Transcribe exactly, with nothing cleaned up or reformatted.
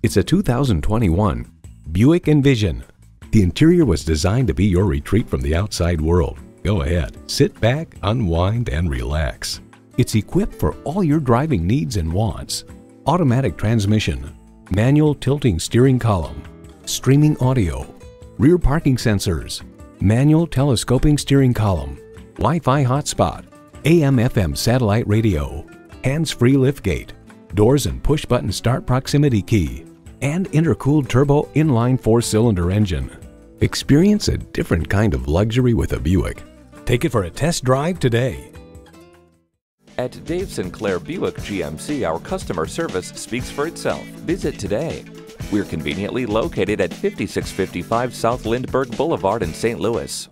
It's a two thousand twenty-one Buick Envision. The interior was designed to be your retreat from the outside world. Go ahead, sit back, unwind, and relax. It's equipped for all your driving needs and wants. Automatic transmission, manual tilting steering column, streaming audio, rear parking sensors, manual telescoping steering column, Wi-Fi hotspot, A M F M satellite radio, hands-free liftgate, doors and push-button start proximity key, and intercooled turbo inline four-cylinder engine. Experience a different kind of luxury with a Buick. Take it for a test drive today. At Dave Sinclair Buick G M C, our customer service speaks for itself. Visit today. We're conveniently located at fifty-six fifty-five South Lindbergh Boulevard in Saint Louis.